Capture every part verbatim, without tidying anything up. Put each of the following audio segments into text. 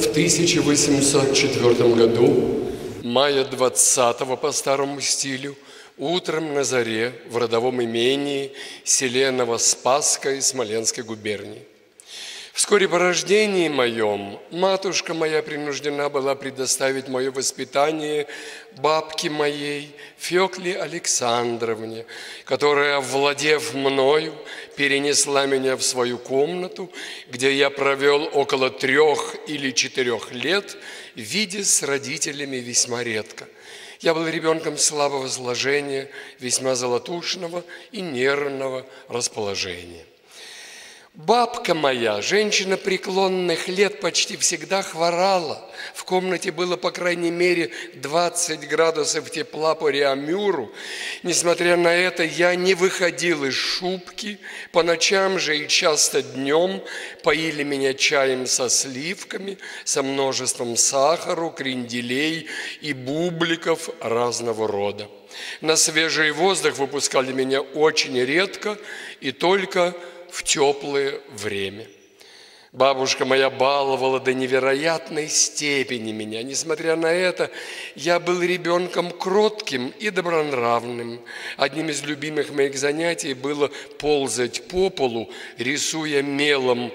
В тысяча восемьсот четвёртом году мая двадцатого по старому стилю утром на заре в родовом имении селе Новоспаска и Смоленской губернии. Вскоре по рождении моем матушка моя принуждена была предоставить мое воспитание бабке моей Фекле Александровне, которая, овладев мною, перенесла меня в свою комнату, где я провел около трех или четырех лет, видясь с родителями весьма редко. Я был ребенком слабого сложения, весьма золотушного и нервного расположения. Бабка моя, женщина преклонных лет, почти всегда хворала. В комнате было, по крайней мере, двадцать градусов тепла по реамюру. Несмотря на это, я не выходил из шубки. По ночам же и часто днем поили меня чаем со сливками, со множеством сахару, кренделей и бубликов разного рода. На свежий воздух выпускали меня очень редко и только в теплое время. Бабушка моя баловала до невероятной степени меня. Несмотря на это, я был ребенком кротким и добронравным. Одним из любимых моих занятий было ползать по полу, рисуя мелом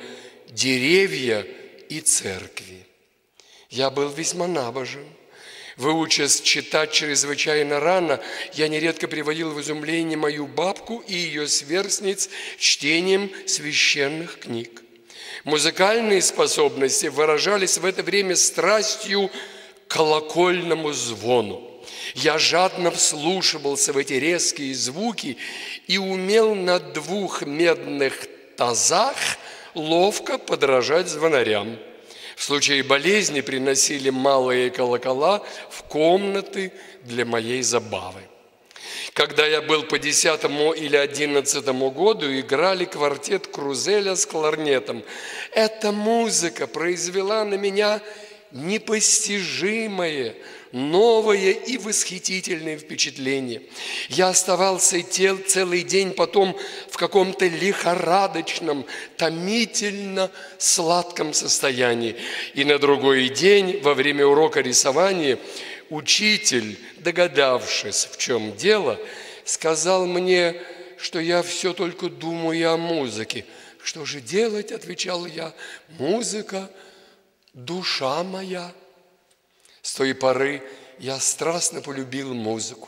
деревья и церкви. Я был весьма набожен. Выучась читать чрезвычайно рано, я нередко приводил в изумление мою бабку и ее сверстниц чтением священных книг. Музыкальные способности выражались в это время страстью к колокольному звону. Я жадно вслушивался в эти резкие звуки и умел на двух медных тазах ловко подражать звонарям. В случае болезни приносили малые колокола в комнаты для моей забавы. Когда я был по десятому или одиннадцатому году, играли квартет Крузеля с кларнетом. Эта музыка произвела на меня непостижимое, новое и восхитительное впечатление. Я оставался тел целый день потом в каком-то лихорадочном, томительно сладком состоянии. И на другой день, во время урока рисования, учитель, догадавшись, в чем дело, сказал мне, что я все только думаю о музыке. «Что же делать?» – отвечал я. «Музыка – душа моя». С той поры я страстно полюбил музыку.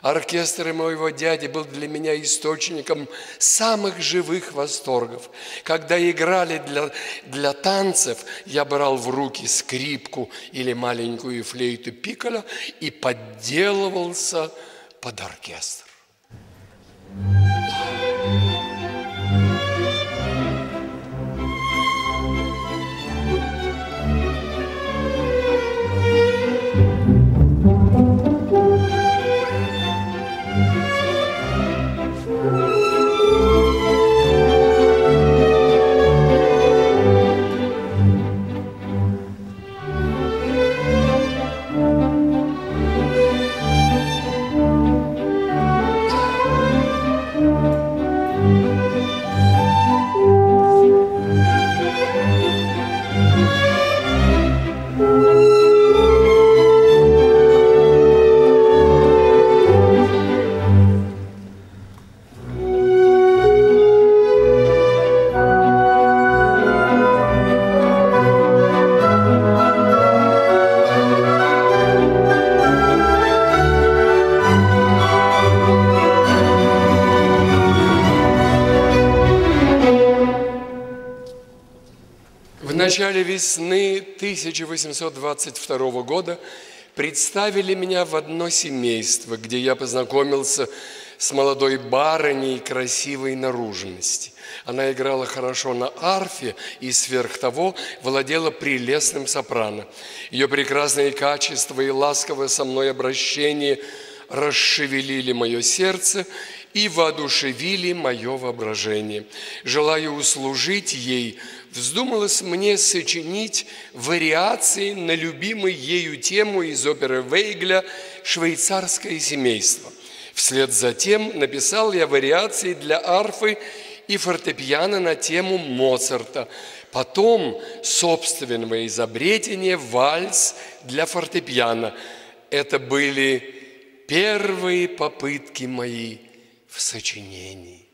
Оркестр моего дяди был для меня источником самых живых восторгов. Когда играли для, для танцев, я брал в руки скрипку или маленькую флейту пикколо и подделывался под оркестр. В начале весны тысяча восемьсот двадцать второго года представили меня в одно семейство, где я познакомился с молодой барыней красивой наружности. Она играла хорошо на арфе и сверх того владела прелестным сопрано. Ее прекрасные качества и ласковое со мной обращение расшевелили мое сердце и воодушевили мое воображение. Желая услужить ей, вздумалось мне сочинить вариации на любимую ею тему из оперы Вейгля «Швейцарское семейство». Вслед за тем написал я вариации для арфы и фортепиано на тему Моцарта. Потом собственного изобретения вальс для фортепиано. Это были первые попытки мои в сочинении.